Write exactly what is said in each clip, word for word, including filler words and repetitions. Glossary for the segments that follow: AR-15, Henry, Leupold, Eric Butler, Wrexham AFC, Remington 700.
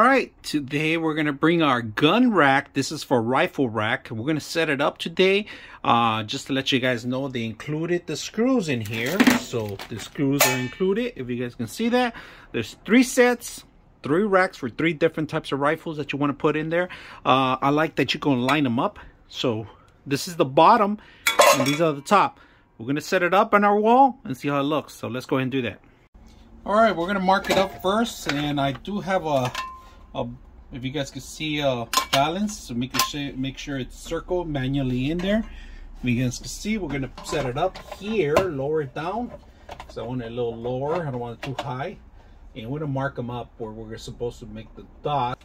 Alright, today we're going to bring our gun rack. This is for rifle rack. We're going to set it up today. Uh, just to let you guys know, they included the screws in here. So the screws are included, if you guys can see that. There's three sets, three racks for three different types of rifles that you want to put in there. Uh, I like that you can line them up. So this is the bottom and these are the top. We're going to set it up on our wall and see how it looks. So let's go ahead and do that. Alright, we're going to mark it up first. And I do have a... Uh, if you guys can see, uh, balance, so make sure make sure it's circled manually in there. If you guys can see, we're gonna set it up here, lower it down. So I want it a little lower. I don't want it too high. And we're gonna mark them up where we're supposed to make the dot.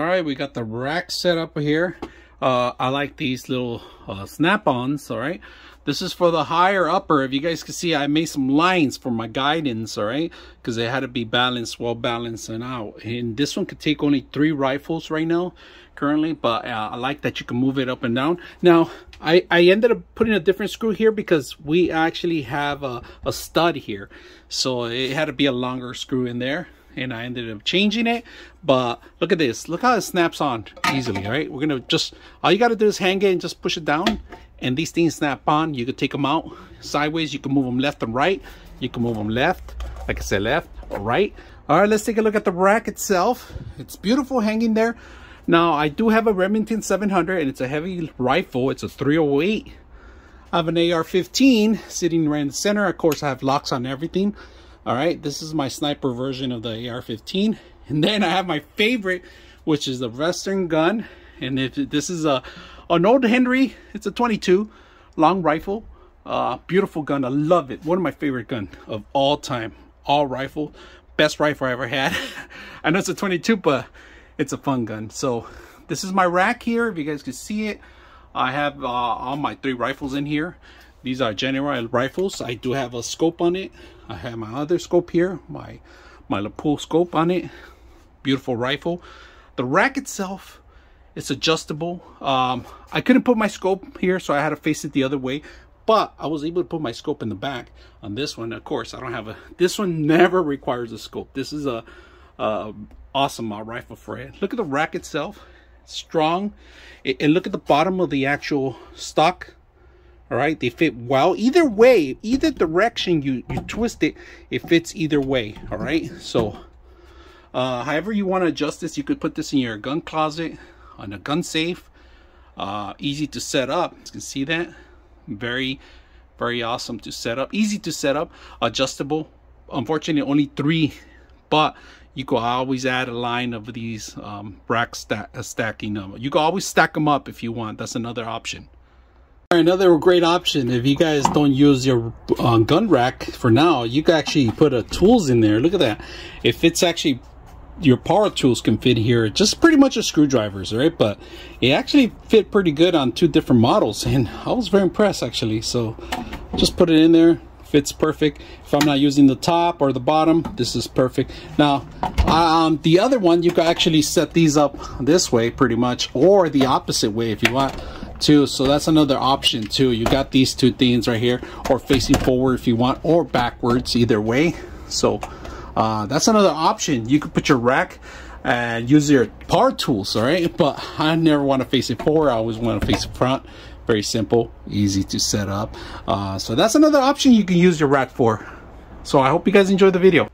Alright, we got the rack set up here. Uh, I like these little uh, snap-ons, alright? This is for the higher upper. If you guys can see, I made some lines for my guidance, alright? Because they had to be balanced, well balanced and out. And this one could take only three rifles right now, currently. But uh, I like that you can move it up and down. Now, I, I ended up putting a different screw here because we actually have a, a stud here. So it had to be a longer screw in there. And I ended up changing it, but look at this. Look how it snaps on easily, all right? We're gonna just, all you gotta do is hang it and just push it down, and these things snap on. You can take them out sideways. You can move them left and right. You can move them left, like I said, left or right. All right, let's take a look at the rack itself. It's beautiful hanging there. Now, I do have a Remington seven hundred, and it's a heavy rifle. It's a three oh eight. I have an A R fifteen sitting right in the center. Of course, I have locks on everything. All right, this is my sniper version of the A R fifteen. And then I have my favorite, which is the Western gun. And if this is a, an old Henry. It's a twenty-two long rifle. Uh, beautiful gun. I love it. One of my favorite guns of all time. All rifle. Best rifle I ever had. I know it's a twenty-two, but it's a fun gun. So this is my rack here. If you guys can see it, I have uh, all my three rifles in here. These are general rifles. I do have a scope on it. I have my other scope here, my my Leupold scope on it. Beautiful rifle. The rack itself, it's adjustable. Um, I couldn't put my scope here, so I had to face it the other way. But I was able to put my scope in the back on this one. Of course, I don't have a. This one never requires a scope. This is a, a awesome uh, rifle for it. Look at the rack itself. It's strong. It, and look at the bottom of the actual stock. All right, they fit well. Either way, either direction you, you twist it, it fits either way, all right? So, uh, however you want to adjust this, you could put this in your gun closet, on a gun safe. Uh, easy to set up. You can see that. Very, very awesome to set up. Easy to set up, adjustable. Unfortunately, only three, but you can always add a line of these um, rack sta stacking. Um, you can always stack them up if you want. That's another option. Another great option, if you guys don't use your uh, gun rack for now, you can actually put a tools in there. Look at that. If it's actually your power tools can fit here, just pretty much a screwdrivers, right? But it actually fit pretty good on two different models, and I was very impressed actually. So just put it in there, fits perfect. If I'm not using the top or the bottom, this is perfect. Now um, the other one, you can actually set these up this way pretty much, or the opposite way if you want too. So that's another option too. You got these two things right here, or facing forward if you want, or backwards, either way. So uh, that's another option. You could put your rack and use your power tools, all right? But I never want to face it forward. I always want to face it front. Very simple, easy to set up. Uh, so that's another option you can use your rack for. So I hope you guys enjoyed the video.